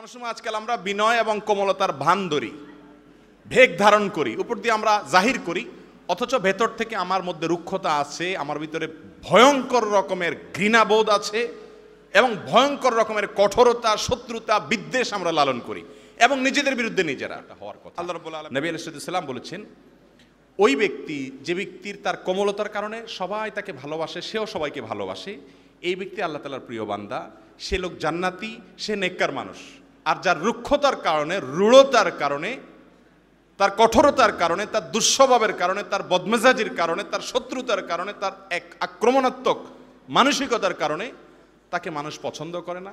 অনেক সময় আজকাল আমরা বিনয় এবং কোমলতার ভান ধরি, ভেগ ধারণ করি, উপর দিয়ে আমরা জাহির করি, অথচ ভেতর থেকে আমার মধ্যে রুক্ষতা আছে, আমার ভিতরে ভয়ঙ্কর রকমের ঘৃণাবোধ আছে এবং ভয়ঙ্কর রকমের কঠোরতা, শত্রুতা, বিদ্বেষ আমরা লালন করি এবং নিজেদের বিরুদ্ধে নিজেরা হওয়ার কথা। আল্লাহ রাব্বুল আলামিন নবী আলাইহিস সালাম বলেছেন, ওই ব্যক্তি যে ব্যক্তির তার কোমলতার কারণে সবাই তাকে ভালোবাসে, সেও সবাইকে ভালোবাসে, এই ব্যক্তি আল্লাহ তাআলার প্রিয় বান্দা, সে লোক জান্নাতি, সে নেককার মানুষ। আর যার রুক্ষতার কারণে, রূঢ়তার কারণে, তার কঠোরতার কারণে, তার দুঃস্বভাবের কারণে, তার বদমেজাজির কারণে, তার শত্রুতার কারণে, তার এক আক্রমণাত্মক মানসিকতার কারণে তাকে মানুষ পছন্দ করে না,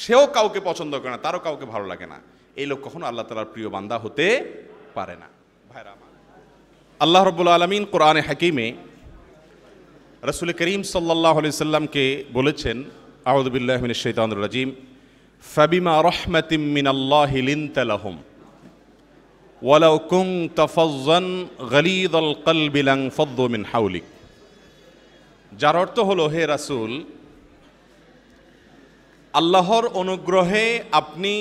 সেও কাউকে পছন্দ করে না, তারও কাউকে ভালো লাগে না, এই লোক কখনো আল্লাহ তাআলার প্রিয় বান্দা হতে পারে না। ভাইরা, আল্লাহ রাব্বুল আলামিন কোরআনে হাকিমে রাসূল করিম সাল্লাল্লাহু আলাইহি সাল্লামকে বলেছেন, আউযু বিল্লাহি মিনাশ শাইতানির রাজীম, ফাবিমা রাহমাতিম মিনাল্লাহি লিনতা লাহুম ওয়ালাউ কুনতা ফাজ্জান গালিযাল কলবি লানফাদ্দু মিন হাওলিক। যার অর্থ হলো, হে রাসূল, আল্লাহর অনুগ্রহে আপনি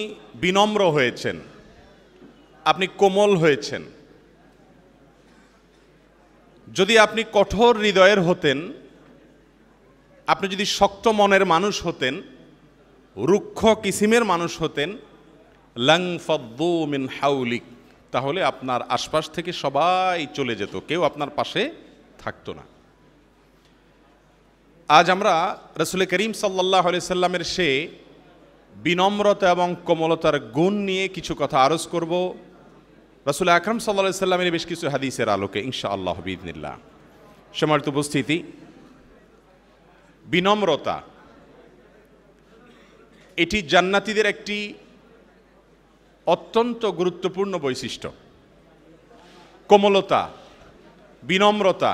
বিনম্র হয়েছেন, আপনি কোমল হয়েছেন, যদি আপনি কঠোর হৃদয়ের হতেন, আপনি যদি শক্ত মনের মানুষ হতেন, রুক্ষ কিসিমের মানুষ হতেন, লাংফাদ্দু মিন হাওলিক, তাহলে আপনার আশপাশ থেকে সবাই চলে যেত, কেউ আপনার পাশে থাকতো না। আজ আমরা রাসূল করিম সাল্লাল্লাহু আলাইহি সাল্লামের সে বিনম্রতা এবং কোমলতার গুণ নিয়ে কিছু কথা আরজ করব, রাসূল আকরাম সাল্লাল্লাহু আলাইহি সাল্লামের বেশ কিছু হাদিসের আলোকে ইনশাআল্লাহ বিইজনিল্লাহ। সম্মানিত উপস্থিতি, বিনম্রতা এটি জান্নাতীদের একটি অত্যন্ত গুরুত্বপূর্ণ বৈশিষ্ট্য। কোমলতা, বিনম্রতা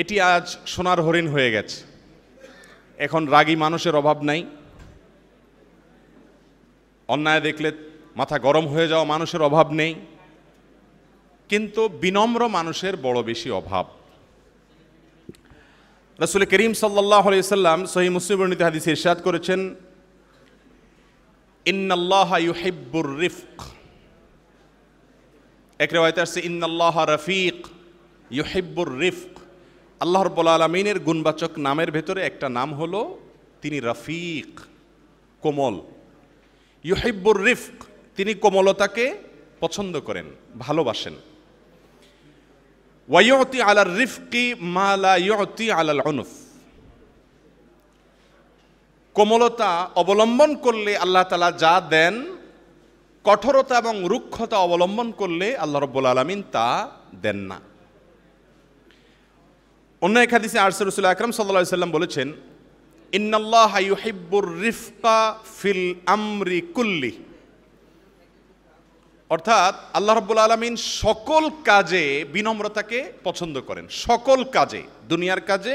এটি আজ সোনার হরিণ হয়ে গেছে। এখন রাগী মানুষের অভাব নাই, অন্যায় দেখলে মাথা গরম হয়ে যাওয়া মানুষের অভাব নেই, কিন্তু বিনম্র মানুষের বড় বেশি অভাব। রাসূল করিম সাল্লাল্লাহু আলাইহি সাল্লাম সহিহ মুসলিম হাদিসে ইরশাদ করেছেন, ইন্নাল্লাহা ইউহিব্বুর রিফক। এক রিওয়ায়াতে আছে, ইন্নাল্লাহা রাফীক ইউহিব্বুর রিফক। আল্লাহ রাব্বুল আলামিনের গুণবাচক নামের ভেতরে একটা নাম হলো তিনি রাফিক, কোমল। ইউহিব্বুর রিফক, তিনি কোমলতাকে পছন্দ করেন, ভালোবাসেন। ওয়ায়ুতি আলার রিফকি মা লা ইউতি আলাল উনুফ। কোমলতা অবলম্বন করলে আল্লাহ তাআলা যা দেন, কঠোরতা এবং রুক্ষতা অবলম্বন করলে আল্লাহ রাব্বুল আলামিন তা দেন না। অন্য এক হাদিসে রাসূল আকরাম সাল্লাল্লাহু আলাইহি সাল্লাম বলেছেন, ইন্নাল্লাহা ইউহিব্বুর রিফকা ফিল আমরি কুল্লি। অর্থাৎ আল্লাহ রাব্বুল আলামিন সকল কাজে বিনম্রতাকে পছন্দ করেন, সকল কাজে, দুনিয়ার কাজে,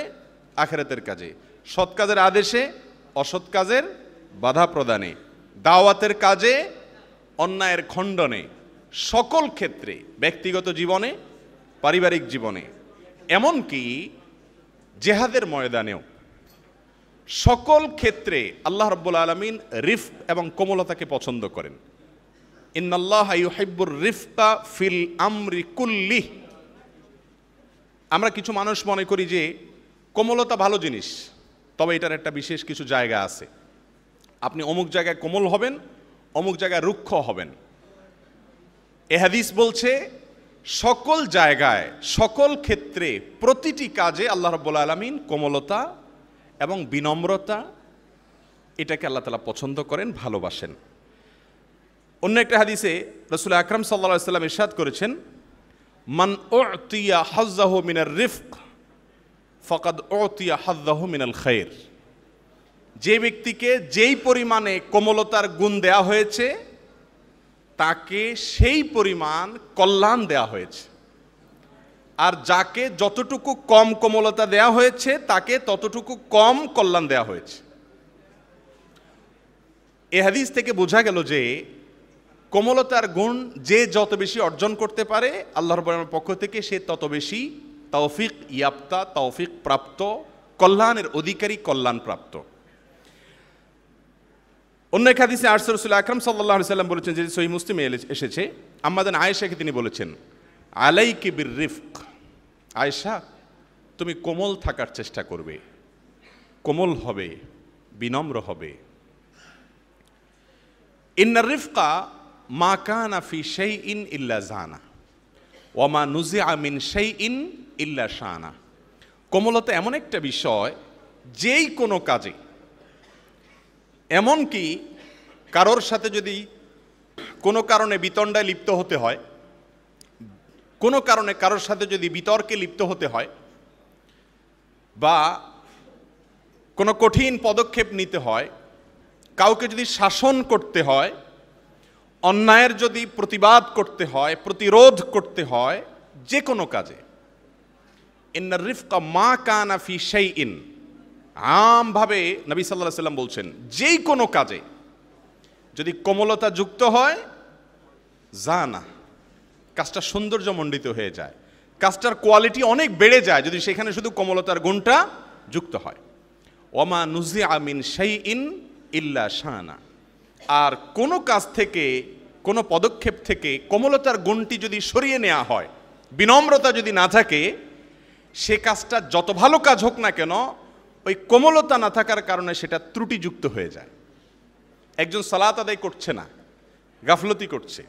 আখিরাতের কাজে, সৎ কাজের আদেশে, অসৎ কাজের বাধা প্রদানে, দাওয়াতের কাজে, অন্যায়ের খণ্ডনে, সকল ক্ষেত্রে, ব্যক্তিগত জীবনে, পারিবারিক জীবনে, এমনকি জিহাদের ময়দানেও, সকল ক্ষেত্রে আল্লাহ রাব্বুল আলামিন রিফক এবং কোমলতাকে পছন্দ করেন। ইন্নাল্লাহা ইউহিব্বুর রিফকা ফিল আমরি কুল্লি। আমরা কিছু মানুষ মনে করি যে কোমলতা ভালো জিনিস, তবে এটার একটা বিশেষ কিছু জায়গা আছে, আপনি অমুক জায়গায় কোমল হবেন, অমুক জায়গায় রুক্ষ হবেন। এ হাদিস বলছে সকল জায়গায়, সকল ক্ষেত্রে, প্রতিটি কাজে আল্লাহ রাব্বুল আলামিন কোমলতা এবং বিনম্রতা এটাকে আল্লাহ তাআলা পছন্দ করেন, ভালোবাসেন। অন্য একটা হাদিসে রাসূল আকরাম সাল্লাল্লাহু আলাইহি সাল্লাম ইরশাদ করেছেন, মান উতিয়া হাজ্জাহু মিনার রিফক ফাকাদ উতিয়া হাজ্জাহু মিনাল খায়র। যে ব্যক্তিকে যেই পরিমাণে কোমলতার গুণ দেয়া হয়েছে, তাকে সেই পরিমাণ কল্যাণ দেয়া হয়েছে, আর যাকে যতটুকু কম কোমলতা দেয়া হয়েছে, তাকে ততটুকু কম কল্যাণ দেয়া হয়েছে। এ হাদিস থেকে বোঝা গেল যে কোমলতার গুণ যে যত বেশি অর্জন করতে পারে, আল্লাহ রাব্বুল আলামিনের পক্ষ থেকে সে তত বেশি তৌফিক ইয়াপ্তা, তৌফিক প্রাপ্ত, কল্যাণের অধিকারী, কল্যাণ প্রাপ্ত। অন্য এক হাদিসে রাসূল আকরাম সাল্লাল্লাহু আলাইহি ওয়াসাল্লাম বলেছেন, যে সহিহ মুসলিমে এসেছে, আম্মাদান আয়েশাকে তিনি বলেছেন, আলাইকি বিররিফক, আয়েশা তুমি কোমল থাকার চেষ্টা করবে, কোমল হবে, বিনম্র হবে। ইন্নার রিফকা মা কানা ফি শাইইন ইল্লা জানা ওয়া মা নুযিআ মিন শাইইন ইল্লা শানা। কোমলতা এমন একটা বিষয়, যেই কোনো কাজে, এমনকি কারোর সাথে যদি কোনো কারণে বিতণ্ডায় লিপ্ত হতে হয়, কোনো কারণে কারোর সাথে যদি বিতর্কে লিপ্ত হতে হয় বা কোনো কঠিন পদক্ষেপ নিতে হয়, কাউকে যদি শাসন করতে হয়, অন্যায়ের যদি প্রতিবাদ করতে হয়, প্রতিরোধ করতে হয়, যে কোনো কাজে, ইন্নার রিফকা মা কানা ফি শাইইন, আমভাবে নবী সাল্লাল্লাহু আলাইহি ওয়াসাল্লাম বলছেন, যেই কোনো কাজে যদি কোমলতা যুক্ত হয়, জানা, কাজটা সৌন্দর্যমণ্ডিত হয়ে যায়, কাজটার কোয়ালিটি অনেক বেড়ে যায় যদি সেখানে শুধু কোমলতার গুণটা যুক্ত হয়। ওমা নুযিআ মিন শাইইন ইল্লা শানা, আর কোনো কাজ থেকে, কোনো পদক্ষেপ থেকে কোমলতার গুণটি যদি সরিয়ে নেওয়া হয়, বিনম্রতা যদি না থাকে, সে কাজটা যত ভালো কাজ হোক না কেন, ওই কোমলতা না থাকার কারণে সেটা ত্রুটিযুক্ত হয়ে যায়। একজন সালাত আদায় করছে না, গাফলতি করছে,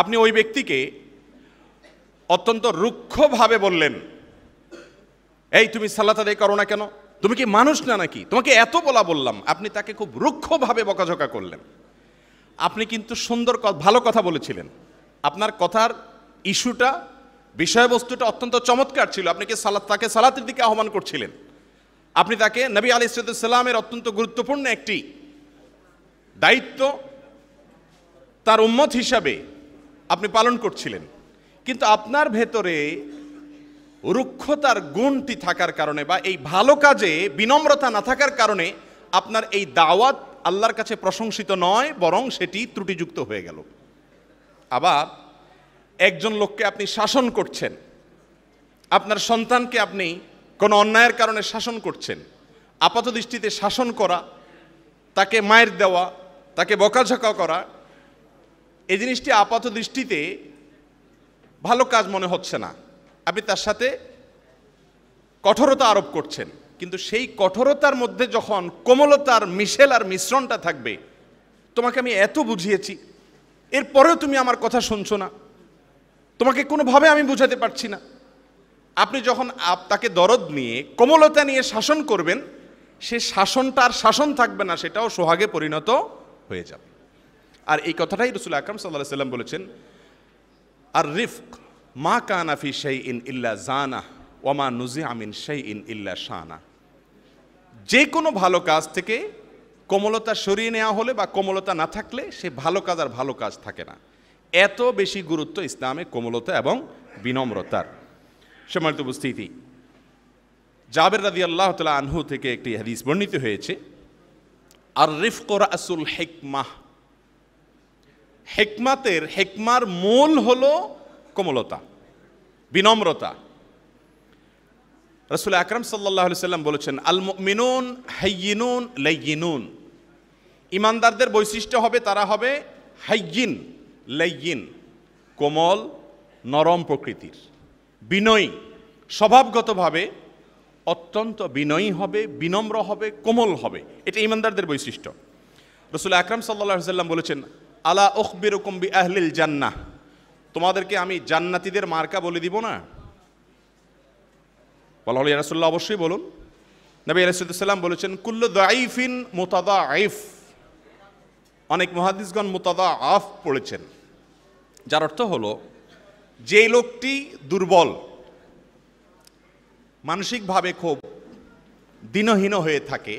আপনি ওই ব্যক্তিকে অত্যন্ত রুক্ষভাবে বললেন, এই তুমি সালাত আদায় করো না কেন, তুমি কি মানুষ না নাকি, তোমাকে এত বলা বললাম, আপনি তাকে খুব রুক্ষভাবে বকাঝকা করলেন। আপনি কিন্তু সুন্দর ভালো কথা বলেছিলেন, আপনার কথার ইস্যুটা, বিষয়বস্তুটা অত্যন্ত চমৎকার ছিল, আপনি তাকে সালাতের দিকে আহ্বান করছিলেন, আপনি তাকে নবী আলাইহিস সালামের অত্যন্ত গুরুত্বপূর্ণ একটি দায়িত্ব তার উম্মত হিসাবে আপনি পালন করছিলেন, কিন্তু আপনার ভেতরে রুক্ষতার গুণটি থাকার কারণে বা এই ভালো কাজে বিনম্রতা না থাকার কারণে আপনার এই দাওয়াত আল্লাহর কাছে প্রশংসিত নয়, বরং সেটি ত্রুটিযুক্ত হয়ে গেল। আবার একজন লোককে আপনি শাসন করছেন, আপনার সন্তানকে আপনি কোনো অন্যায়ের কারণে শাসন করছেন, আপাত দৃষ্টিতে শাসন করা, তাকে মায়ের দেওয়া, তাকে বকাঝকা করা, এই জিনিসটি আপাত দৃষ্টিতে ভালো কাজ মনে হচ্ছে না, আপনি তার সাথে কঠোরতা আরোপ করছেন, কিন্তু সেই কঠোরতার মধ্যে যখন কোমলতার মিশেল আর মিশ্রণটা থাকবে, তোমাকে আমি এত বুঝিয়েছি, এরপরেও তুমি আমার কথা শুনছো না, তোমাকে কোনোভাবে আমি বুঝাতে পারছি না, আপনি যখন তাকে দরদ নিয়ে, কোমলতা নিয়ে শাসন করবেন, সে শাসনটা আর শাসন থাকবে না, সেটাও সোহাগে পরিণত হয়ে যাবে। আর এই কথাটাই রাসূল আকরাম সাল্লাল্লাহু আলাইহি ওয়াসাল্লাম বলেছেন, আর রিফক মা কানা ফি শাইইন ইল্লা জানা ওয়া মা নুযিআ মিন শাইইন ইল্লা শানা। যে কোনো ভালো কাজ থেকে কোমলতা সরিয়ে নেওয়া হলে বা কোমলতা না থাকলে, সে ভালো কাজ আর ভালো কাজ থাকে না। এত বেশি গুরুত্ব ইসলামে কোমলতা এবং বিনম্রতার। সম্মানিত উপস্থিতি, জাবের রাদিয়াল্লাহু তাআলা আনহু থেকে একটি হাদিস বর্ণিত হয়েছে, আর রিফক রাসুল হিকমাহ, হিকমার মূল হলো কোমলতা, বিনম্রতা। রাসূল আকরাম সাল্লাল্লাহু আলাইহি ওয়াসাল্লাম বলেছেন, আল মুমিনুন হাইয়িনুন লাইয়িনুন, ইমানদারদের বৈশিষ্ট্য হবে তারা হবে হাইয়িন লাইয়িন, কোমল, নরম প্রকৃতির, বিনয়ী, স্বভাবগতভাবে অত্যন্ত বিনয়ী হবে, বিনম্র হবে, কোমল হবে, এটা ইমানদারদের বৈশিষ্ট্য। রাসূল আকরাম সাল্লাল্লাহু আলাইহি ওয়াসাল্লাম বলেছেন, আলা উখবিরুকুম বিআহলিল জান্নাহ, তোমাদেরকে আমি জান্নাতীদের মার্কা বলে দিব না? বলা হলো, ইয়া রাসূলুল্লাহ অবশ্যই বলুন। নবী আলাইহিস সালাম বলেছেন, কুল্লু দাঈফিন মুতাদাঈফ, অনেক মুহাদ্দিসগণ মুতাদাআফ পড়েছেন, যার অর্থ হলো যে লোকটি দুর্বল, মানসিকভাবে খুব দিনহীন হয়ে থাকে,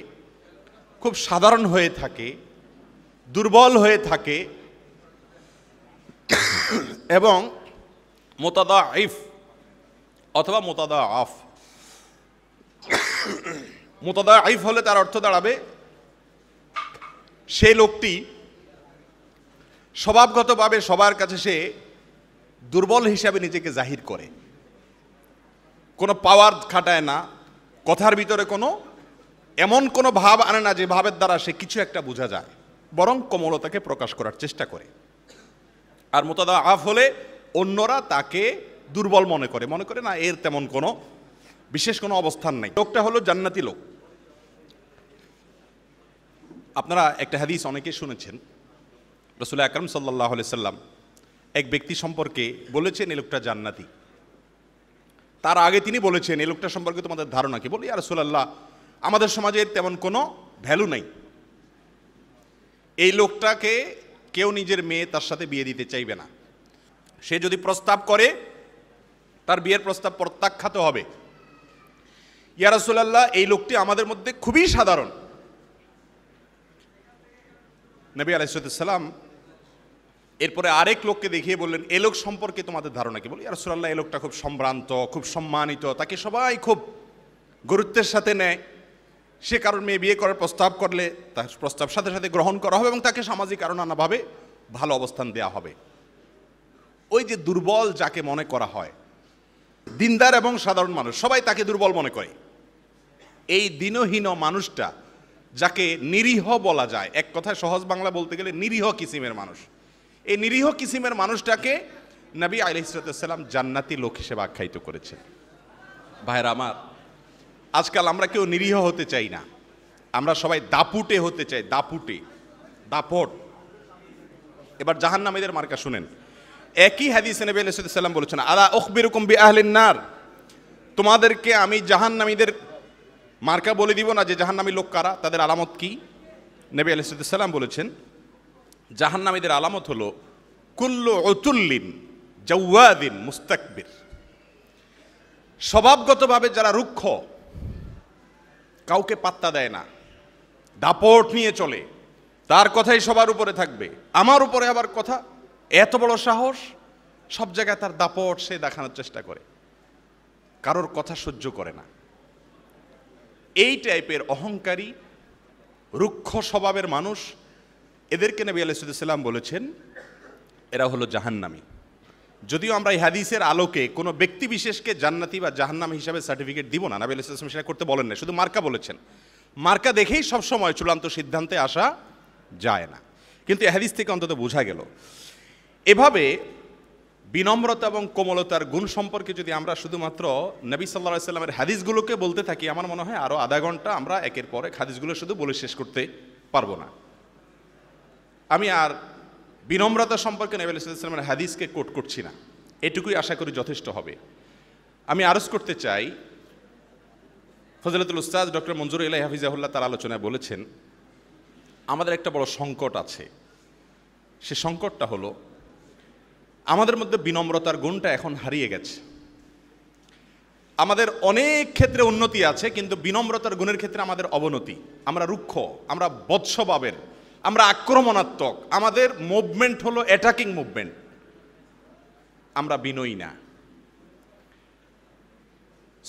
খুব সাধারণ হয়ে থাকে, দুর্বল হয়ে থাকে, এবং মুতাদাঈফ অথবা মুতাদাআফ, মুতাদাঈফ হলে তার অর্থ দাঁড়াবে সেই লোকটি স্বভাবগতভাবে সবার কাছে সে দুর্বল হিসাবে নিজেকে জাহির করে, কোনো পাওয়ার খাটায় না, কথার ভিতরে কোনো एमन कोनो भाव आने ना जे भावेर द्वारा से किछु एकटा बोझा जाए बरं कोमलताके प्रकाश करार चेष्टा करे और मुतादाआफ होले अन्यरा ताके दुर्बल मने करे ना एर तेमन कोनो विशेष कोनो अवस्थान नहीं। लोकटा हलो जान्नाती लोक। आपनारा एकटा हादिस अनेके शुनेछेन रसूल अकरम सल्लल्लाहु अलैहि वसल्लम एक व्यक्ति सम्पर्के बोलेछेन ए लोकटा जान्नाती। तार आगे तिनि बोलेछेन ए लोकटा सम्पर्के तोमादेर धारणा कि? बोले या रसूलल्लाह आमादेर समाजे तेमन कोनो भ्यालू नहीं, ए लोकटाके केउ निजेर मेये तार साथे बिये दिते चाइबे ना, से जोदि प्रस्ताव करे तार बियेर प्रस्ताव प्रत्याख्यात होबे। या रसूलुल्लाह, ए लोकटी आमादेर मध्य खुबই साधारण। नबी আলাইহিস সালাম एरपरे आरेक लोकके देखिए बोलेन ए लोक सम्पर्के तोमादेर धारणा कि? बोले या रसूलুল্লাহ, ए लोकटा खूब सम्भ्रांत, खूब सम्मानित, ताके सबाई खूब गुरुत्वेर साथे नेয়, से कारण मे बिये करार प्रस्ताव करले प्रस्ताव साथे साथे ग्रहण करा होबे एबं ताके सामाजिक आरो नानाभावे भालो अवस्थान देया होबे। ओई जे दुर्बल जाके मने करा हय दिनदार एबं साधारण मानुष सबाई ताके दुर्बल मने करे, एई दिनहीन मानुषटा जाके निरीह बला जाय, एक कथाय सहज बांगला बोलते गेले निरीह किसिमेर मानुष, एई निरीह किसिमेर मानुषटाके नबी आलाइहिस सालाम जान्नाती लोक हिसेबे आख्यायित करेছেন। भाइरा आमार, आजकल आमरा केउ निरीह होते चाइ ना, आमरा सबाई दापुटे होते चाइ, दापुटे, दापट। एबार जहन्नामीदेर मार्का शुनेन। एक ही हादिसे नबी आलैहिस सालाम बोलेছেন आला उखबिरुकुम बि आहलिन नार, तोमादेरके आमी जहन्नामीदेर मार्का बोले दिब ना जे जहन्नामी लोक कारा, तादेर आलामत कि? नबी आलैहिस सालाम बोलेছেন जहन्नामीदेर आलामत हलो कुल्लु उतुल्लिन जावादिन मुस्ताकबिर, स्वभावगतभावे जारा रुक्ष, काउके पत्ता देय ना, दापट निये चले, तार कथाई सबार उपरे थाकबे, आमार उपरे आबार कथा, एत बड़ साहस, सब जायगाय तार दापट से देखानोर चेष्टा करे, कारोर कथा सह्य करे ना। एई टाइपेर अहंकारी रुक्ष स्वभावेर मानुष एदेरके नबी आलाइहिस सालाम बोलेছেন एरा हलो জাহান্নামী। যদিও আমরা এই হাদিসের আলোকে কোনো ব্যক্তি বিশেষকে জান্নাতি বা জাহান্নামী হিসাবে সার্টিফিকেট দিব না, নবী আলাইহিস সালাম সেটা করতে বলেন না, শুধু মার্কা বলেছেন। মার্কা দেখেই সব সময় চূড়ান্ত সিদ্ধান্তে আসা যায় না, কিন্তু এই হাদিস থেকে অন্তত বোঝা গেল এভাবে বিনম্রতা এবং কোমলতার গুণ সম্পর্কে যদি আমরা শুধুমাত্র নবী সাল্লাল্লাহু আলাইহি সাল্লামের হাদিসগুলোকে বলতে থাকি আমার মনে হয় আরো আধা ঘন্টা আমরা একের পর এক হাদিসগুলো শুধু বলে শেষ করতে পারবো না। আমি আর বিনম্রতা সম্পর্কে নবী আলাইহিস সালামের হাদিসকে কোট করছি না, এটুকুই আশা করি যথেষ্ট হবে। আমি আরজ করতে চাই, ফজিলাতুল উস্তাদ ডক্টর মনজুর ইলাহি হাফিজাহুল্লাহ তার আলোচনায় বলেছেন আমাদের একটা বড় সংকট আছে, সে সংকটটা হলো আমাদের মধ্যে বিনম্রতার গুণটা এখন হারিয়ে গেছে। আমাদের অনেক ক্ষেত্রে উন্নতি আছে কিন্তু বিনম্রতার গুণের ক্ষেত্রে আমাদের অবনতি। আমরা রুক্ষ, আমরা বৎসভাবের, আমরা আক্রমণাত্মক, আমাদের মুভমেন্ট হলো অ্যাটাকিং মুভমেন্ট, আমরা বিনয়ী না।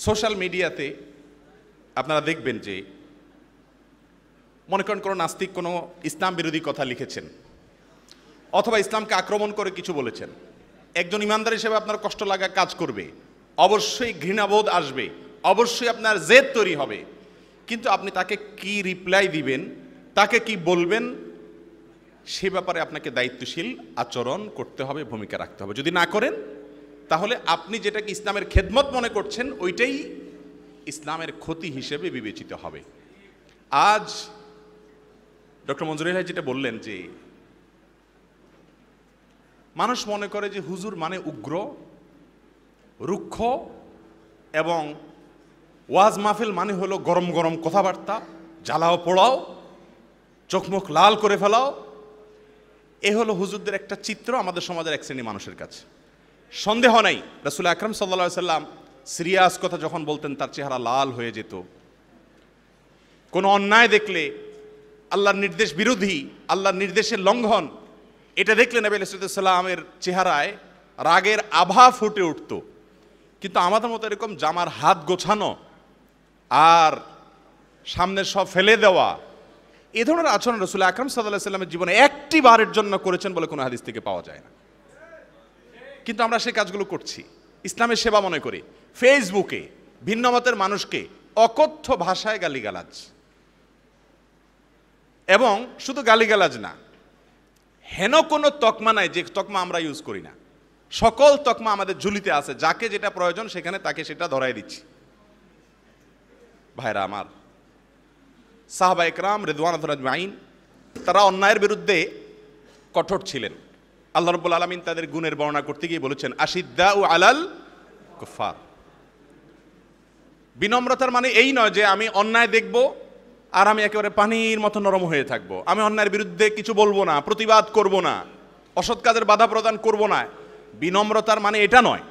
সোশ্যাল মিডিয়াতে আপনারা দেখবেন যে মনে করেন কোনো নাস্তিক কোনো ইসলাম বিরোধী কথা লিখেছেন অথবা ইসলামকে আক্রমণ করে কিছু বলেছেন, একজন ইমানদার হিসেবে আপনার কষ্ট লাগা কাজ করবে, অবশ্যই ঘৃণাবোধ আসবে, অবশ্যই আপনার জেদ তৈরি হবে, কিন্তু আপনি তাকে কি রিপ্লাই দিবেন, তাকে কি বলবেন সে ব্যাপারে আপনাকে দায়িত্বশীল আচরণ করতে হবে, ভূমিকা রাখতে হবে। যদি না করেন তাহলে আপনি যেটাকে ইসলামের খেদমত মনে করছেন ওইটাই ইসলামের ক্ষতি হিসেবে বিবেচিত হবে। আজ ডক্টর মঞ্জুরুল ইলাহি যেটা বললেন যে মানুষ মনে করে যে হুজুর মানে উগ্র, রুক্ষ, এবং ওয়াজ মাহফিল মানে হলো গরম গরম কথাবার্তা, জ্বালাও পোড়াও, চোখমুখ লাল করে ফেলাও। এ হলো হুজুরদের একটা চিত্র আমাদের সমাজের এক শ্রেণী মানুষের কাছে। সন্দেহ নাই রাসূল আকরাম সাল্লাল্লাহু আলাইহি সাল্লাম সিরিয়াস কথা যখন বলতেন তার চেহারা লাল হয়ে যেত, কোনো অন্যায় দেখলে, আল্লাহর নির্দেশ বিরোধী, আল্লাহর নির্দেশের লঙ্ঘন এটা দেখলে নবী আলাইহিস সালামের চেহারায় রাগের আভা ফুটে উঠত। কিন্তু আমাদের মতো এরকম জামার হাত গোছানো আর সামনের সব ফেলে দেওয়া এই ধরনের আচরণ রাসূল আকরাম সাল্লাল্লাহু আলাইহি সাল্লামের জীবনে একটি বারের জন্য করেছেন বলে কোনো হাদিস থেকে পাওয়া যায় না, কিন্তু আমরা সেই কাজগুলো করছি, ইসলামের সেবা মনে করি। ফেসবুকে ভিন্ন মতের মানুষকে অকথ্য ভাষায় গালিগালাজ, एवं शुद्ध गालीगालाज ना हेनो कोनो तकमा नाई जे तकमा आमरा यूज करी ना सकल तकमा आमादेर झुलिते आछे जाके जेटा प्रयोजन सेखाने ताके सेटा धराई दिच्छी। भाईरा आमार साहबा एकराम रिदवानुल्लाहि आजमाइन तारा अन्यायेर बिरुद्धे कठोर छिलेन। आल्लाह रब्बुल आलामीन तादेर गुणेर बर्णना करते गिये बोलेछेन आशिद्दाउ आलाल कुफार। विनम्रतार माने एई नय जे आमी अन्याय देखबो और आमी एकेबारे पानिर मतो नरम हये थाकबो। आमी अन्यायेर बिरुद्धे किछु बोलबो ना, प्रतिबाद करबो ना, असत् काजेर बाधा प्रदान करबो ना। विनम्रतार माने एटा नय।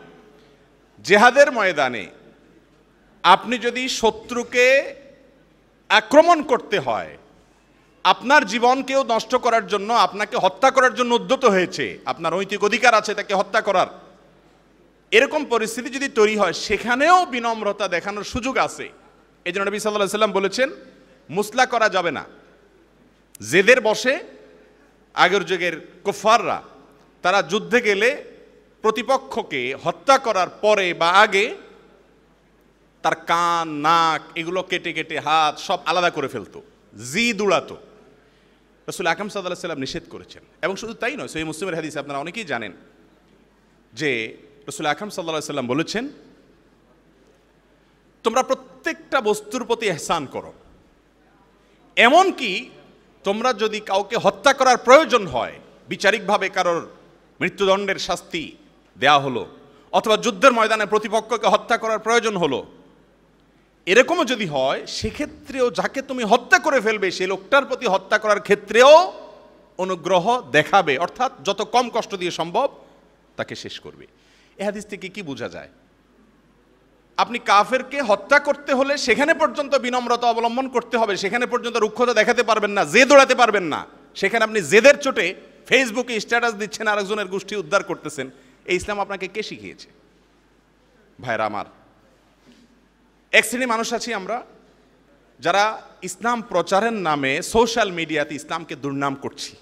जिहादेर मयदाने আপনি যদি শত্রুকে আক্রমণ করতে হয়, আপনার জীবনকেও নষ্ট করার জন্য, আপনাকে হত্যা করার জন্য উদ্যত হয়েছে, আপনার নৈতিক অধিকার আছে তাকে হত্যা করার, এরকম পরিস্থিতি যদি তৈরি হয় সেখানেও বিনম্রতা দেখানোর সুযোগ আছে। এজন্য নবী সাল্লাল্লাহু আলাইহি সাল্লাম বলেছেন মুসলা করা যাবে না। জেদের বসে আগের যুগের কুফাররা তারা যুদ্ধে গেলে প্রতিপক্ষকে হত্যা করার পরে বা আগে তার কান নাক এগুলো কেটে কেটে হাত সব আলাদা করে ফেলতো, জি দুড়াতো। রাসূল আকরাম সাল্লাল্লাহু আলাইহি সাল্লাম নিষেধ করেছেন। এবং শুধু তাই নয়, সহিহ মুসলিমের হাদিস আপনারা অনেকেই জানেন যে রাসূল আকরাম সাল্লাল্লাহু আলাইহি সাল্লাম বলেছেন তোমরা প্রত্যেকটা বস্তুর প্রতি ইহসান করো, এমনকি তোমরা যদি কাউকে হত্যা করার প্রয়োজন হয়, বিচারিকভাবে কারোর মৃত্যুদণ্ডের শাস্তি দেয়া হলো অথবা যুদ্ধের ময়দানে প্রতিপক্ষকে হত্যা করার প্রয়োজন হলো, এরকমও যদি হয় সেক্ষেত্রেও যাকে তুমি হত্যা করে ফেলবে সেই লোকটার প্রতি হত্যা করার ক্ষেত্রেও অনুগ্রহ দেখাবে, অর্থাৎ যত কম কষ্ট দিয়ে সম্ভব তাকে শেষ করবে। এই হাদিস থেকে কি বোঝা যায়? আপনি কাফেরকে হত্যা করতে হলে সেখানে পর্যন্ত বিনম্রতা অবলম্বন করতে হবে, সেখানে পর্যন্ত রুক্ষতা দেখাতে পারবেন না, জেদ ওড়াতে পারবেন না। সেখানে আপনি জেদের চোটে ফেসবুকে স্ট্যাটাস দিচ্ছেন, আরেকজনের গোষ্ঠী উদ্ধার করতেছেন। এই ইসলাম আপনাকে কে শিখিয়েছে? ভাইরা আমার, এক শ্রেণীর মানুষ আছি আমরা যারা ইসলাম প্রচারের নামে সোশ্যাল মিডিয়াতে ইসলামকে দুর্নাম করছি,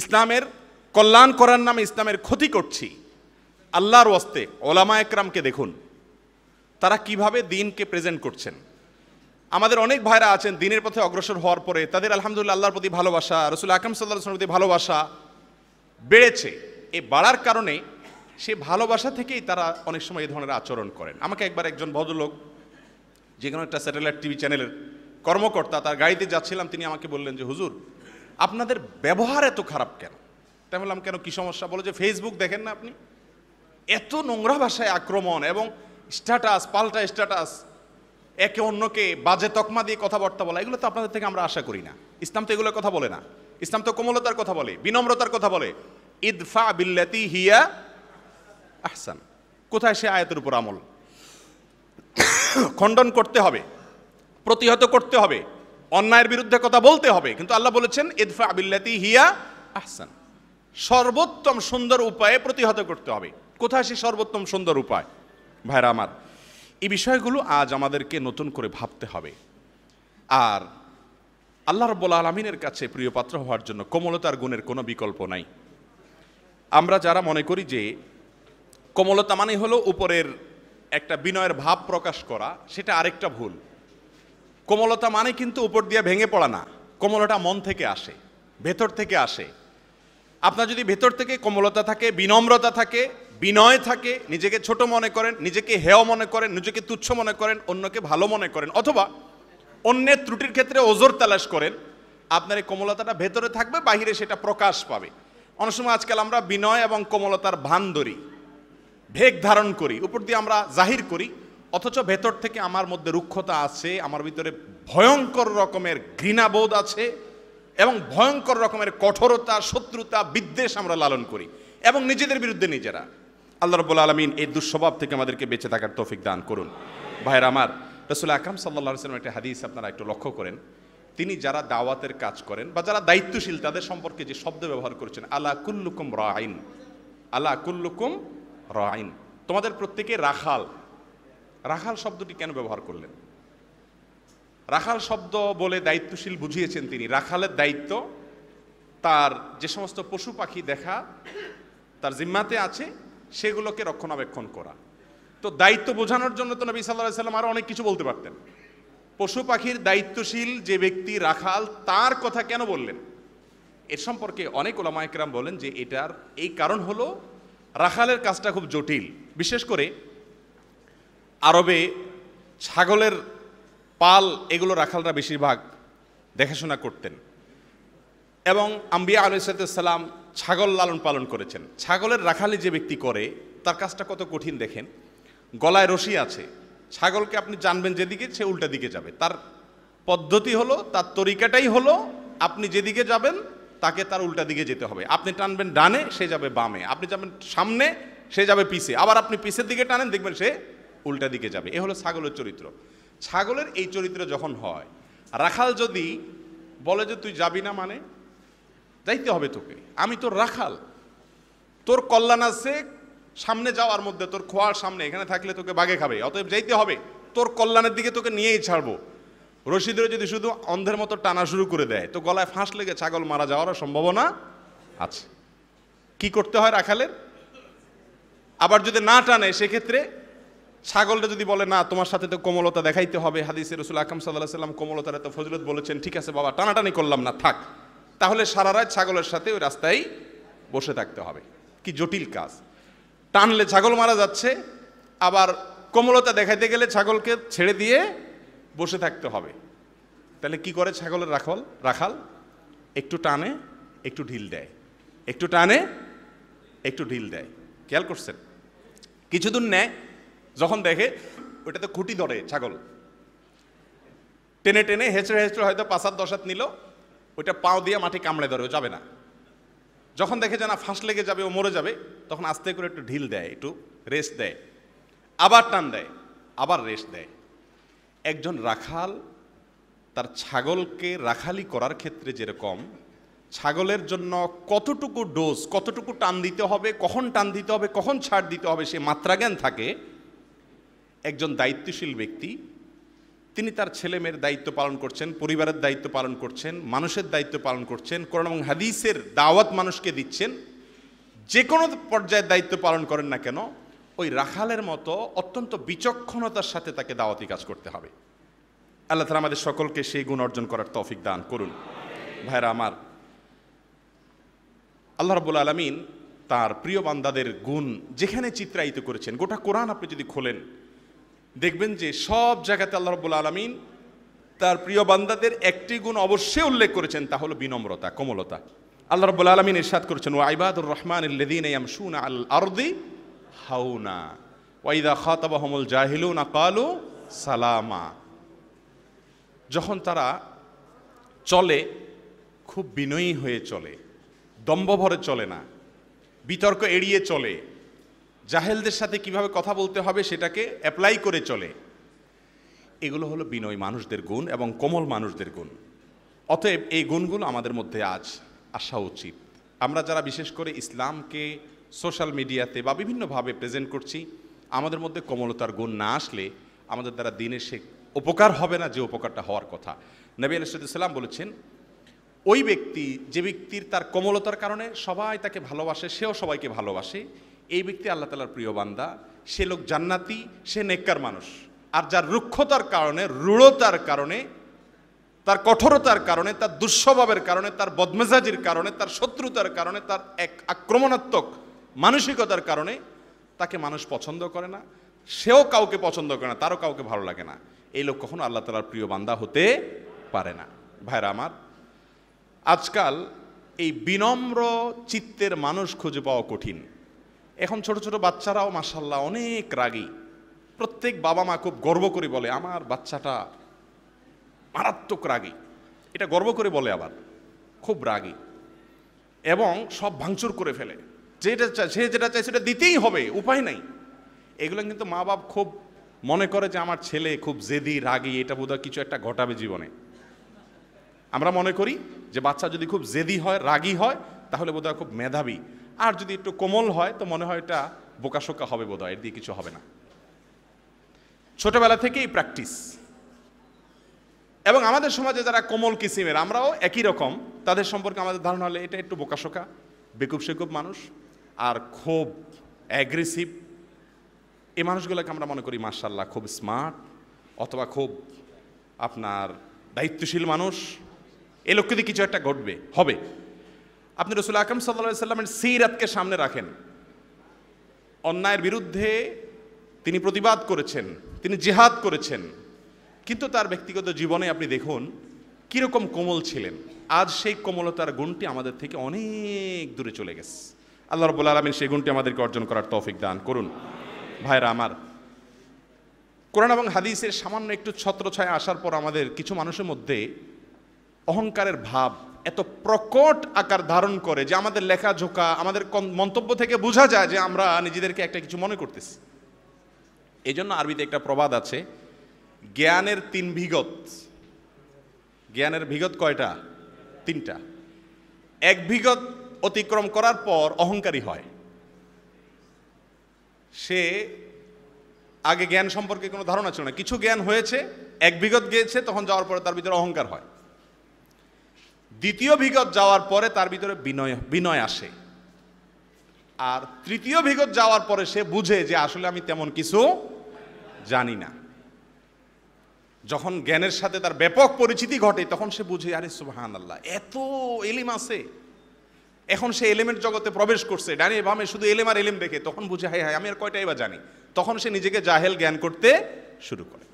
ইসলামের কল্যাণ করার নামে ইসলামের ক্ষতি করছি। আল্লাহর ওয়াস্তে ওলামা একরামকে দেখুন তারা কিভাবে দিনকে প্রেজেন্ট করছেন। আমাদের অনেক ভাইরা আছেন দিনের পথে অগ্রসর হওয়ার পরে তাদের আলহামদুলিল্লাহ আল্লাহর প্রতি ভালোবাসা, রাসূল আকরাম সাল্লাল্লাহু আলাইহি ওয়াসাল্লামের প্রতি ভালোবাসা বেড়েছে। এই বাড়ার কারণে সে ভালোবাসা থেকেই তারা অনেক সময় এই ধরনের আচরণ করেন। আমাকে একবার একজন ভদ্রলোক, যে কোনো একটা স্যাটেলাইট টিভি চ্যানেলের কর্মকর্তা, তার গাড়িতে যাচ্ছিলাম, তিনি আমাকে বললেন যে হুজুর আপনাদের ব্যবহার এত খারাপ কেন? তাই বললাম কেন, কী সমস্যা? বলো যে ফেসবুক দেখেন না আপনি, এত নোংরা ভাষায় আক্রমণ এবং স্ট্যাটাস পাল্টা স্ট্যাটাস, একে অন্যকে বাজে তকমা দিয়ে কথাবার্তা বলা, এগুলো তো আপনাদের থেকে আমরা আশা করি না। ইসলাম তো এগুলোর কথা বলে না, ইসলাম তো কোমলতার কথা বলে, বিনম্রতার কথা বলে। ইদফা বিল্লাতি হিয়া আহসান, কোথায় সে আয়াতের উপর আমল? খণ্ডন করতে হবে, প্রতিহত করতে হবে, অন্যায়ের বিরুদ্ধে কথা বলতে হবে, কিন্তু আল্লাহ বলেছেন ইদফা বিল্লাতি হিয়া আহসান, সর্বোত্তম সুন্দর উপায়ে প্রতিহত করতে হবে। কোথায় সে সর্বোত্তম সুন্দর উপায়? ভাইরা আমার, এই বিষয়গুলো আজ আমাদেরকে নতুন করে ভাবতে হবে। আর আল্লাহ রাব্বুল আলামিনের কাছে প্রিয় পাত্র হওয়ার জন্য কোমলতার গুণের কোনো বিকল্প নাই। আমরা যারা মনে করি যে কোমলতা মানে হলো উপরের একটা বিনয়ের ভাব প্রকাশ করা, সেটা আরেকটা ভুল। কোমলতা মানে কিন্তু উপর দিয়ে ভেঙে পড়া না, কোমলতা মন থেকে আসে, ভেতর থেকে আসে। আপনার যদি ভেতর থেকে কোমলতা থাকে, বিনম্রতা থাকে, বিনয় থাকে, নিজেকে ছোট মনে করেন, নিজেকে হেয় মনে করেন, নিজেকে তুচ্ছ মনে করেন, অন্যকে ভালো মনে করেন, অথবা অন্যের ত্রুটির ক্ষেত্রে ওজোর তালাশ করেন, আপনার এই কোমলতাটা ভেতরে থাকবে, বাহিরে সেটা প্রকাশ পাবে। অনেক সময় আজকাল আমরা বিনয় এবং কোমলতার ভান ধরি, ভেগ ধারণ করি, উপর দিয়ে আমরা জাহির করি, অথচ ভেতর থেকে আমার মধ্যে রুক্ষতা আছে, আমার ভিতরে ভয়ঙ্কর রকমের ঘৃণাবোধ আছে এবং ভয়ঙ্কর রকমের কঠোরতা, শত্রুতা, বিদ্বেষ আমরা লালন করি এবং নিজেদের বিরুদ্ধে নিজেরা। আল্লাহ রাব্বুল আলামিন এই দুঃস্বভাব থেকে আমাদেরকে বেঁচে থাকার তৌফিক দান করুন। ভাইরা আমার, রাসূল আকরাম সাল্লাল্লাহু আলাইহি ওয়াসাল্লাম একটা হাদিস আপনারা একটু লক্ষ্য করেন, তিনি যারা দাওয়াতের কাজ করেন বা যারা দায়িত্বশীল তাদের সম্পর্কে যে শব্দ ব্যবহার করেছেন আলা কুল্লুকুম রাইন, আলা কুল্লুকুম রাইন, তোমাদের প্রত্যেকে রাখাল। রাখাল শব্দটি কেন ব্যবহার করলেন? রাখাল শব্দ বলে দায়িত্বশীল বুঝিয়েছেন তিনি। রাখালের দায়িত্ব তার যে সমস্ত পশু পাখি দেখা তার জিম্মাতে আছে সেগুলোকে রক্ষণাবেক্ষণ করা। তো দায়িত্ব বোঝানোর জন্য তো নবী সাল্লাল্লাহু আলাইহি ওয়াসাল্লাম আরও অনেক কিছু বলতে পারতেন, पशु पाखिर दायित्वशील जे व्यक्ति राखाल तार कथा केन बोलें एर सम्पर्के अनेक उलामाए किराम बोलें जे एटार एई कारण हलो राखालेर काजटा खूब जटिल विशेष करे आरबे छागलेर पाल एगुलो राखालरा बेशिरभाग देखाशोना करतेन एबं आम्बिया आलैहिस्सलाम छागल लालन पालन करेछेन छागलेर राखाली जे व्यक्ति करे तार काजटा कत कठिन देखें गलाय रशि आछे छागल के अपनी जानबें जेदिके से उल्टा दिके जाबे तार पद्धति हलो तार तरिकाटाई हलो आपनी जेदिके जाबेन ताके तार उल्टा दिके जेते होबे आपनी टानबेन डाने से जाबे बामे आपनी जाबेन सामने से जाबे पीछे आबार आपनी पीछेर दिके टानेन देखबेन से उल्टा दिके जाबे ए हलो छागलेर चरित्र छागलेर एई चरित्र जखन हय राखाल जदि बोले जे तुई जाबि ना माने जाइते होबे तोके आमी तोर राखाल तोर कल्याण आछे सामने जाओार मध्य तोर खोआर सामने एखाने थाकले तोके बागे खाबे अतएव जाइते होबे तोर कल्याणेर दिके तोके नियेई छाड़बो रशिदेर यदि शुधु अंधेर मतो टाना शुरू करे देय तो गलाय फाँस लेगे छागल मारा जाओयार सम्भावना आछे कि करते हय राखालेर आबार यदि ना टाने सेई क्षेत्रे छागलटा यदि बोले ना तोमार साथे तो कोमलता देखाइते होबे हादिसे रसूल आकराम सल्लाल्लाहु आलैहि वसल्लाम कोमलतार एतो फजिलत बोलेछेन ठीक आछे बाबा टानाटानि करलाम ना थाक ताहले सारा रात छागलेर साथे ओई रास्ताय बसे थाकते होबे कि जटिल काज टानले छागल मारा जाच्छे आबार कोमलता देखाइते गेले छागलके छेड़े दिए बसे थाकते होबे ताहले कि करे छागलेर राखाल एकटू टाने एकटू ढिल देय एकटू टाने एकटू ढिल देय খেয়াল করছেন কিছুদিন নেয় যখন দেখে ওটাতে খুঁটি ধরে ছাগল টেনে টেনে হেচড়ে হেচড়ে হয়তো ৫-১০ হাত নিল ওটা পাও দিয়ে মাটি কামড়ে ধরে যাবে না যখন দেখে যে না ফাঁস লেগে যাবে ও মরে যাবে তখন আস্তে করে একটু ঢিল দেয় একটু রেস্ট দেয় আবার টান দেয় আবার রেস্ট দেয় একজন রাখাল তার ছাগলকে রাখালি করার ক্ষেত্রে যেরকম ছাগলের জন্য কতটুকু ডোজ কতটুকু টান দিতে হবে কখন টান দিতে হবে কখন ছাড় দিতে হবে সে মাত্রা জ্ঞান থাকে একজন দায়িত্বশীল ব্যক্তি তিনি তার ছেলে মেয়ের দায়িত্ব পালন করছেন পরিবারের দায়িত্ব পালন করছেন মানুষের দায়িত্ব পালন করছেন কোরআন এবং হাদিসের দাওয়াত মানুষকে দিচ্ছেন যে কোনো পর্যায়ে দায়িত্ব পালন করেন না কেন ওই রাখালের মতো অত্যন্ত বিচক্ষণতার সাথে তাকে দাওয়াতি কাজ করতে হবে আল্লাহ তাআলা আমাদের সকলকে সেই গুণ অর্জন করার তৌফিক দান করুন ভাইরা আমার আল্লাহ রাব্বুল আলামিন তার প্রিয় বান্দাদের গুণ যেখানে চিত্রায়িত করেছেন গোটা কোরআন আপনি যদি খোলেন দেখবেন যে সব জায়গাতে আল্লাহ রাব্বুল আলামিন তার প্রিয় বান্দাদের একটি গুণ অবশ্যই উল্লেখ করেছেন তা হলো বিনম্রতা কোমলতা আল্লাহ রাব্বুল আলামিন ইরশাদ করেছেন ওয়া ইবাদুর রহমানিল্লাযীনা ইয়ামশুনা আল আরদি হাওনা ওয়া ইযা খাতাবাহুমুল জাহিলুনা ক্বালু সালামা যখন তারা চলে খুব বিনয়ী হয়ে চলে দম্ভ ভরে চলে না বিতর্ক এড়িয়ে চলে জাহেলদের সাথে কিভাবে কথা বলতে হবে সেটাকে অ্যাপ্লাই করে চলে এগুলো হলো বিনয় মানুষদের গুণ এবং কোমল মানুষদের গুণ অতএব এই গুণগুলো আমাদের মধ্যে আজ আসা উচিত আমরা যারা বিশেষ করে ইসলামকে সোশ্যাল মিডিয়াতে বা বিভিন্নভাবে প্রেজেন্ট করছি আমাদের মধ্যে কোমলতার গুণ না আসলে আমাদের দ্বারা দিনে সে উপকার হবে না যে উপকারটা হওয়ার কথা নবী আলাইহিস সালাম বলেছেন ওই ব্যক্তি যে ব্যক্তির তার কোমলতার কারণে সবাই তাকে ভালোবাসে সেও সবাইকে ভালোবাসে এই ব্যক্তি আল্লাহ তাআলার প্রিয় বান্দা সে লোক জান্নাতি সে নেককার মানুষ আর যার রুক্ষতার কারণে রূঢ়তার কারণে তার কঠোরতার কারণে তার দুঃস্বভাবের কারণে তার বদমেজাজির কারণে তার শত্রুতার কারণে তার এক আক্রমণাত্মক মানসিকতার কারণে তাকে মানুষ পছন্দ করে না সেও কাউকে পছন্দ করে না তারও কাউকে ভালো লাগে না এই লোক কখনো আল্লাহ তাআলার প্রিয় বান্দা হতে পারে না ভাইরা আমার আজকাল এই বিনম্র চিত্তের মানুষ খুঁজে পাওয়া কঠিন এখন ছোট ছোট বাচ্চারাও মাশাআল্লাহ অনেক রাগী প্রত্যেক বাবা মা খুব গর্ব করে বলে আমার বাচ্চাটা মারাত্মক রাগী এটা গর্ব করে বলে আবার খুব রাগী এবং সব ভাঙচুর করে ফেলে যেটা সে যেটা চাই সেটা দিতেই হবে উপায় নাই এগুলো কিন্তু মা বাপ খুব মনে করে যে আমার ছেলে খুব জেদি রাগী এটা বোধহয় কিছু একটা ঘটাবে জীবনে আমরা মনে করি যে বাচ্চা যদি খুব জেদি হয় রাগী হয় তাহলে বোধহয় খুব মেধাবী আর যদি একটু কোমল হয় তো মনে হয় এটা বোকাশোকা হবে বোধহয় এর দিয়ে কিছু হবে না ছোটবেলা থেকেই প্র্যাকটিস এবং আমাদের সমাজে যারা কোমল কিসিমের আমরাও একই রকম তাদের সম্পর্কে আমাদের ধারণা হলে এটা একটু বোকাশোকা বেকুব সেকুব মানুষ আর খুব অ্যাগ্রেসিভ এই মানুষগুলোকে আমরা মনে করি মাশাআল্লাহ খুব স্মার্ট অথবা খুব আপনার দায়িত্বশীল মানুষ এ লক্ষ্যে যদি কিছু একটা ঘটবে হবে আপনি রাসূল আকরাম সাল্লাল্লাহু আলাইহি সাল্লামের সিরাতকে সামনে রাখেন। অন্যায়ের বিরুদ্ধে তিনি প্রতিবাদ করেছেন, তিনি জিহাদ করেছেন, কিন্তু তার ব্যক্তিগত জীবনে আপনি দেখুন কীরকম কোমল ছিলেন। আজ সেই কোমলতার গুণটি আমাদের থেকে অনেক দূরে চলে গেছে। আল্লাহ রাব্বুল আলামিন সেই গুণটি আমাদেরকে অর্জন করার তৌফিক দান করুন। ভাইরা আমার, কোরআন এবং হাদিসের সামান্য একটু ছত্রছায়া আসার পর আমাদের কিছু মানুষের মধ্যে অহংকারের ভাব এত প্রকট আকার ধারণ করে যে আমাদের লেখাঝোকা, আমাদের মন্তব্য থেকে বোঝা যায় যে আমরা নিজেদেরকে একটা কিছু মনে করতেছি। এই জন্য আরবিতে একটা প্রবাদ আছে, জ্ঞানের তিন ভিগত। জ্ঞানের ভিগত কয়টা? তিনটা। এক ভিগত অতিক্রম করার পর অহংকারী হয়। সে আগে জ্ঞান সম্পর্কে কোনো ধারণা ছিল না, কিছু জ্ঞান হয়েছে, এক বিগত গিয়েছে, তখন যাওয়ার পরে তার ভিতরে অহংকার হয়। দ্বিতীয় বিগত যাওয়ার পরে তার ভিতরে বিনয় আসে। আর তৃতীয় বিগত যাওয়ার পরে সে বুঝে যে আসলে আমি তেমন কিছু জানি না। যখন জ্ঞানের সাথে তার ব্যাপক পরিচিতি ঘটে তখন সে বুঝে আরে সুবহানাল্লাহ, এত এলিম আছে। এখন সে এলেমের জগতে প্রবেশ করছে, ডানে বামে শুধু এলেম আর এলেম দেখে, তখন বুঝে হায় হায় আমি আর কয়টাই বা জানি। তখন সে নিজেকে জাহেল জ্ঞান করতে শুরু করে।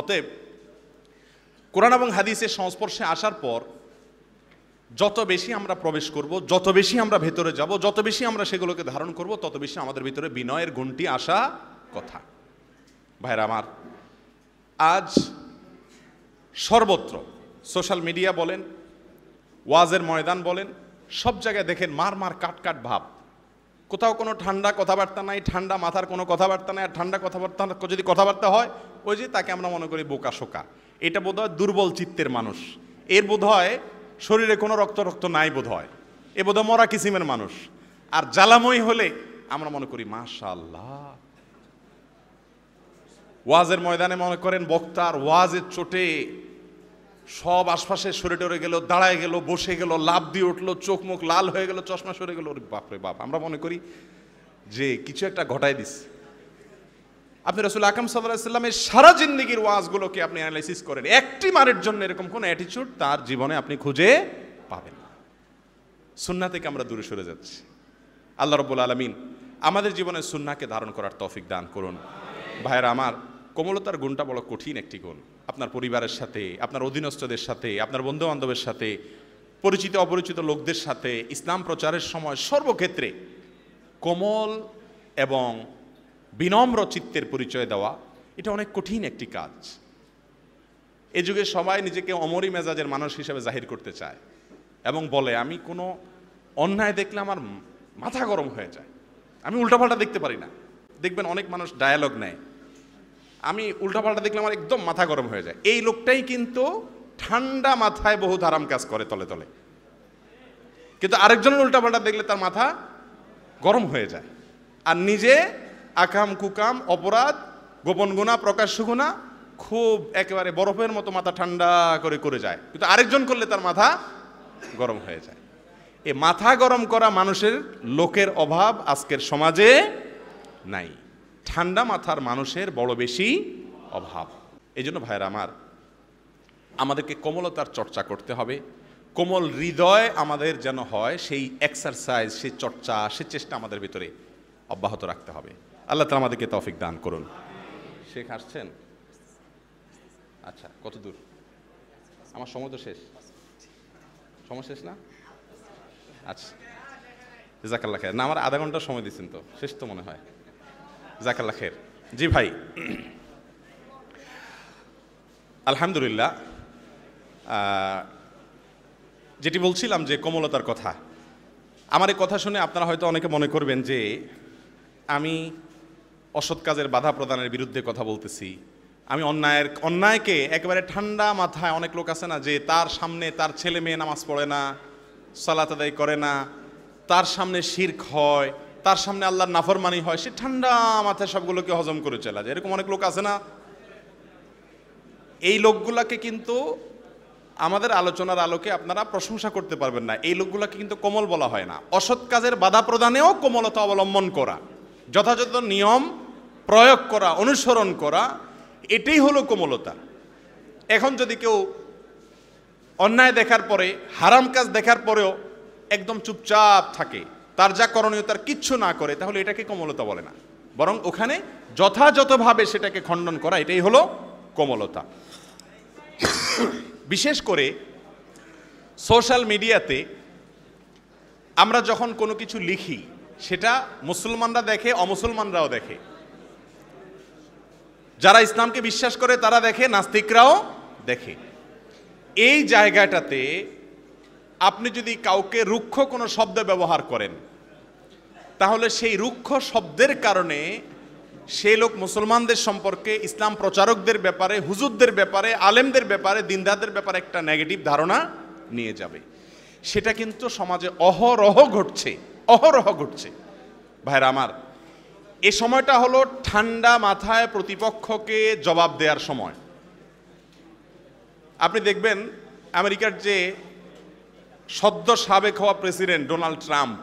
অতএব কোরআন এবং হাদিসের সংস্পর্শে আসার পর যত বেশি আমরা প্রবেশ করব, যত বেশি আমরা ভেতরে যাব, যত বেশি আমরা সেগুলোকে ধারণ করব, তত বেশি আমাদের ভিতরে বিনয়ের গুণটি আসা কথা। ভাইরা আমার, আজ সর্বত্র সোশ্যাল মিডিয়া বলেন, ওয়াজের ময়দান বলেন, সব জায়গায় দেখেন মার মার কাট কাট ভাব। কোথাও কোনো ঠান্ডা কথাবার্তা নাই, ঠান্ডা মাথার কোনো কথাবার্তা নাই। আর ঠান্ডা কথাবার্তা যদি কথাবার্তা হয় ওই যে তাকে আমরা মনে করি বোকা শোকা। এটা বোধ হয় দুর্বল চিত্তের মানুষ, এর বোধ হয় শরীরে কোনো রক্ত নাই, বোধ হয় এ বোধ হয় মরা কিসিমের মানুষ। আর জ্বালাময় হলে আমরা মনে করি মাশাআল্লাহ। ওয়াজের ময়দানে মনে করেন বক্তার ওয়াজের চোটে সব আশপাশে সরে টরে গেল, দাঁড়ায় গেল, বসে গেল, লাভ দিয়ে উঠলো, চোখ মুখ লাল হয়ে গেল, চশমা সরে গেল। ওরে বাপরে বাপ, আমরা মনে করি যে কিছু একটা ঘটায় দিস। আপনি রাসূল আকরাম সাল্লাল্লাহু আলাইহি সাল্লামের সারা জিন্দেগির ওয়াজগুলোকে আপনি অ্যানালাইসিস করেন, একটি মারের জন্য এরকম কোনো অ্যাটিচিউড তার জীবনে আপনি খুঁজে পাবেন না। সুন্নাহ থেকে আমরা দূরে সরে যাচ্ছি। আল্লাহ রাব্বুল আলামিন আমাদের জীবনে সুন্নাহকে ধারণ করার তৌফিক দান করুন। ভাইরা আমার, কোমলতার গুণটা বড় কঠিন একটি গুণ। আপনার পরিবারের সাথে, আপনার অধীনস্থদের সাথে, আপনার বন্ধুবান্ধবের সাথে, পরিচিত অপরিচিত লোকদের সাথে ইসলাম প্রচারের সময় সর্বক্ষেত্রে কোমল এবং বিনম্র চিত্তের পরিচয় দেওয়া, এটা অনেক কঠিন একটি কাজ। এ যুগে সবাই নিজেকে অমরি মেজাজের মানুষ হিসেবে জাহির করতে চায় এবং বলে আমি কোনো অন্যায় দেখলে আমার মাথা গরম হয়ে যায়, আমি উল্টাপাল্টা দেখতে পারি না। দেখবেন অনেক মানুষ ডায়ালগ নেয়, আমি উল্টাপাল্টা দেখলে আমার একদম মাথা গরম হয়ে যায়। এই লোকটাই কিন্তু ঠান্ডা মাথায় বহুত আরাম কাজ করে তলে তলে, কিন্তু আরেকজনের উল্টাপাল্টা দেখলে তার মাথা গরম হয়ে যায়। আর নিজে আকাম কুকাম, অপরাধ, গোপন গুণা, প্রকাশ্য গুণা খুব একেবারে বরফের মতো মাথা ঠান্ডা করে করে যায়, কিন্তু আরেকজন করলে তার মাথা গরম হয়ে যায়। এ মাথা গরম করা মানুষের লোকের অভাব আজকের সমাজে নাই, ঠান্ডা মাথার মানুষের বড় বেশি অভাব। এই জন্য ভাইরা আমার, আমাদেরকে কোমলতার চর্চা করতে হবে। কোমল হৃদয় আমাদের যেন হয়, সেই এক্সারসাইজ, সেই চর্চা, সেই চেষ্টা আমাদের ভিতরে অব্যাহত রাখতে হবে। আল্লাহ তাআলা আমাদেরকে তৌফিক দান করুন। শেখ আসছেন? আচ্ছা, কত দূর? আমার সময় তো শেষ, সময় শেষ না? আচ্ছা, জাকাল্লাহ খায়ের। না, আমার আধা ঘন্টা সময় দিচ্ছেন তো, শেষ তো মনে হয়। জাকাল্লাহ খায়ের। জি ভাই, আলহামদুলিল্লাহ। যেটি বলছিলাম যে কোমলতার কথা, আমার এই কথা শুনে আপনারা হয়তো অনেকে মনে করবেন যে আমি অসৎ কাজের বাধা প্রদানের বিরুদ্ধে কথা বলতেছি, আমি অন্যায়কে একেবারে ঠান্ডা মাথায়। অনেক লোক আছে না, যে তার সামনে তার ছেলে মেয়ে নামাজ পড়ে না, সালাত আদায় করে না, তার সামনে শিরক হয়, তার সামনে আল্লাহর নাফরমানি হয়, সে ঠান্ডা মাথায় সবগুলোকে হজম করে চলে যায়। এরকম অনেক লোক আছে না। এই লোকগুলাকে কিন্তু আমাদের আলোচনার আলোকে আপনারা প্রশংসা করতে পারবেন না। এই লোকগুলাকে কিন্তু কোমল বলা হয় না। অসৎ কাজের বাধা প্রদানেও কোমলতা অবলম্বন করা, যথাযথ নিয়ম প্রয়োগ করা, অনুসরণ করা, এটাই হলো কোমলতা। এখন যদি কেউ অন্যায় দেখার পরে হারাম কাজ দেখার পরেও একদম চুপচাপ থাকে, তার যা করণীয় তার কিচ্ছু না করে, তাহলে এটাকে কোমলতা বলে না, বরং ওখানে যথাযথভাবে সেটাকে খণ্ডন করা, এটাই হলো কোমলতা। বিশেষ করে সোশ্যাল মিডিয়াতে আমরা যখন কোনো কিছু লিখি সেটা মুসলমানরা দেখে, অমুসলমানরাও দেখে, যারা ইসলামকে বিশ্বাস করে তারা দেখে, নাস্তিকরাও দেখে। এই জায়গাটাতে আপনি যদি কাউকে রুক্ষ কোনো শব্দ ব্যবহার করেন, তাহলে সেই রুক্ষ শব্দের কারণে সেই লোক মুসলমানদের সম্পর্কে, ইসলাম প্রচারকদের ব্যাপারে, হুজুরদের ব্যাপারে, আলেমদের ব্যাপারে, দিনদারদের ব্যাপারে একটা নেগেটিভ ধারণা নিয়ে যাবে। সেটা কিন্তু সমাজে অহরহ ঘটছে, অহরহ ঘটছে। ভাইরা আমার, এ সময়টা হলো ঠান্ডা মাথায় প্রতিপক্ষকে জবাব দেওয়ার সময়। আপনি দেখবেন আমেরিকার যে সদ্য সাবেক হওয়া প্রেসিডেন্ট ডোনাল্ড ট্রাম্প,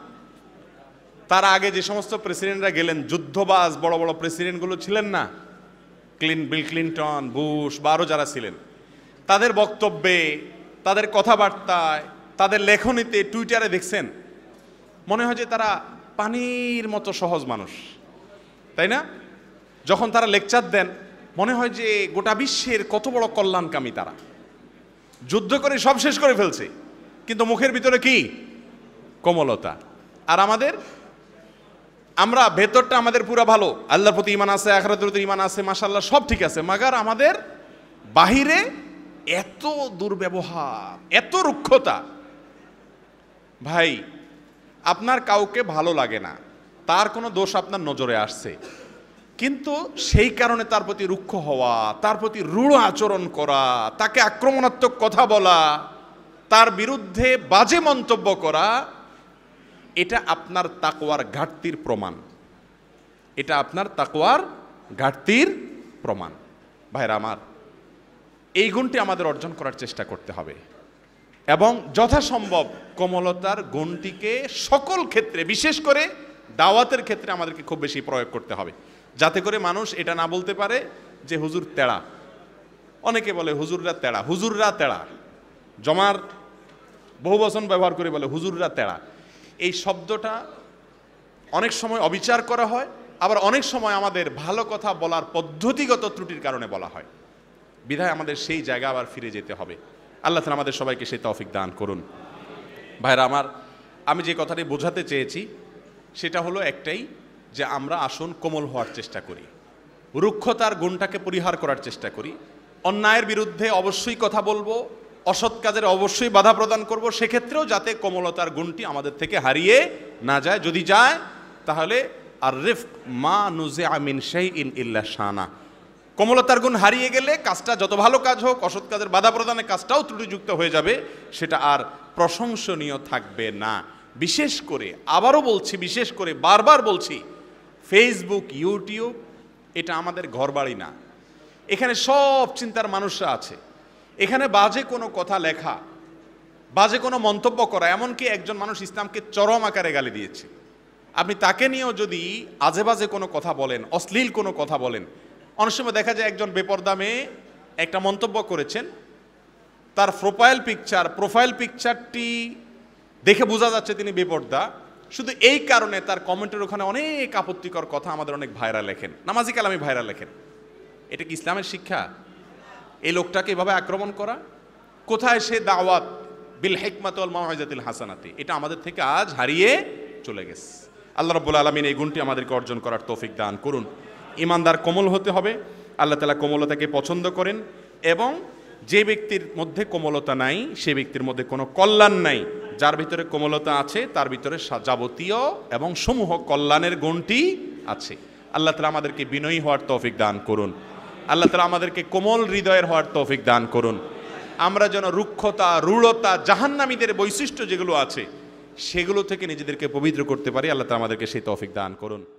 তার আগে যে সমস্ত প্রেসিডেন্টরা গেলেন, যুদ্ধবাজ বড় বড় প্রেসিডেন্টগুলো ছিলেন না, বিল ক্লিন্টন, বুশ বা আরও যারা ছিলেন, তাদের বক্তব্যে, তাদের কথাবার্তায়, তাদের লেখনীতে, টুইটারে দেখছেন মনে হয় যে তারা পানির মতো সহজ মানুষ, তাই না? যখন তারা লেকচার দেন মনে হয় যে গোটা বিশ্বের কত বড় কল্যাণকামী তারা, যুদ্ধ করে সব শেষ করে ফেলছে, কিন্তু মুখের ভিতরে কি? কোমলতা। আর আমাদের, আমরা ভেতরটা আমাদের পুরো ভালো, আল্লাহর প্রতি ইমান আছে, আখিরাতের প্রতি ইমান আছে, মাশাআল্লাহ সব ঠিক আছে, মাগার আমাদের বাহিরে এত দুর্ব্যবহার, এত রুক্ষতা। ভাই, আপনার কাউকে ভালো লাগে না, তার কোনো দোষ আপনার নজরে আসছে, কিন্তু সেই কারণে তার প্রতি রুক্ষ হওয়া, তার প্রতি রূঢ় আচরণ করা, তাকে আক্রমণাত্মক কথা বলা, তার বিরুদ্ধে বাজে মন্তব্য করা, এটা আপনার তাকওয়ার ঘাটতির প্রমাণ, এটা আপনার তাকওয়ার ঘাটতির প্রমাণ। ভাইরা আমার, এই গুণটি আমাদের অর্জন করার চেষ্টা করতে হবে এবং যথাসম্ভব কোমলতার গুণটিকে সকল ক্ষেত্রে, বিশেষ করে দাওয়াতের ক্ষেত্রে আমাদেরকে খুব বেশি প্রয়োগ করতে হবে, যাতে করে মানুষ এটা না বলতে পারে যে হুজুর তেড়া। অনেকে বলে হুজুররা তেড়া, হুজুররা তেড়া, জমার বহুবচন ব্যবহার করে বলে হুজুররা তেড়া। এই শব্দটা অনেক সময় অবিচার করা হয়, আবার অনেক সময় আমাদের ভালো কথা বলার পদ্ধতিগত ত্রুটির কারণে বলা হয়, বিধায় আমাদের সেই জায়গা আবার ফিরে যেতে হবে। আল্লাহ তাআলা আমাদের সবাইকে সেই তৌফিক দান করুন। ভাইরা আমার, আমি যে কথাটি বোঝাতে চেয়েছি সেটা হলো একটাই, যে আমরা আসুন কোমল হওয়ার চেষ্টা করি, রুক্ষতার গুণটাকে পরিহার করার চেষ্টা করি। অন্যায়ের বিরুদ্ধে অবশ্যই কথা বলবো, অসৎ কাজের অবশ্যই বাধা প্রদান করব, সেক্ষেত্রেও যাতে কোমলতার গুণটি আমাদের থেকে হারিয়ে না যায়। যদি যায় তাহলে আর রিফক মা নুজিআ মিন শাইইন ইল্লা শানা, কোমলতার গুণ হারিয়ে গেলে কাজটা যত ভালো কাজ হোক, অসৎ কাজের বাধা প্রদানে কাজটাও ত্রুটিযুক্ত হয়ে যাবে, সেটা আর প্রশংসনীয় থাকবে না। বিশেষ করে আবারও বলছি, বিশেষ করে বারবার বলছি, ফেসবুক, ইউটিউব এটা আমাদের ঘরবাড়ি না, এখানে সব চিন্তার মানুষরা আছে। এখানে বাজে কোনো কথা লেখা, বাজে কোনো মন্তব্য করা, এমনকি একজন মানুষ ইসলামকে চরম আকারে গালি দিয়েছে, আপনি তাকে নিয়েও যদি আজে বাজে কোনো কথা বলেন, অশ্লীল কোনো কথা বলেন, অনেক সময় দেখা যায় একজন বেপরদা মেয়ে একটা মন্তব্য করেছেন, তার প্রোফাইল পিকচারটি দেখে বোঝা যাচ্ছে তিনি বেপরদা, শুধু এই কারণে তার কমেন্টের ওখানে অনেক আপত্তিকর কথা আমাদের অনেক ভাইরা লেখেন, নামাজি কালামি ভাইরা লেখেন। এটা কি ইসলামের শিক্ষা? এই লোকটাকে এভাবে আক্রমণ করা? কোথায় সে দাওয়াত বিল হিকমাত ওয়াল মাউইজাতিল হাসানাতি? এটা আমাদের থেকে আজ হারিয়ে চলে গেছে। আল্লাহ রাব্বুল আলামিন এই গুণটি আমাদেরকে অর্জন করার তৌফিক দান করুন। ইমানদার কোমল হতে হবে, আল্লাহ তাআলা কোমলতাকে পছন্দ করেন, এবং যে ব্যক্তির মধ্যে কোমলতা নাই, সে ব্যক্তির মধ্যে কোনো কল্যাণ নাই। যার ভিতরে কোমলতা আছে তার ভিতরে যাবতীয় এবং সমূহ কল্যাণের গুণটি আছে। আল্লাহ তাআলা আমাদেরকে বিনয়ী হওয়ার তৌফিক দান করুন। আল্লাহ তাআলা আমাদেরকে কোমল হৃদয়ের হওয়ার তৌফিক দান করুন। আমরা যেন রুক্ষতা, রূঢ়তা, জাহান্নামীদের বৈশিষ্ট্য যেগুলো আছে সেগুলো থেকে নিজেদেরকে পবিত্র করতে পারি। আল্লাহ তাআলা আমাদেরকে সেই তৌফিক দান করুন।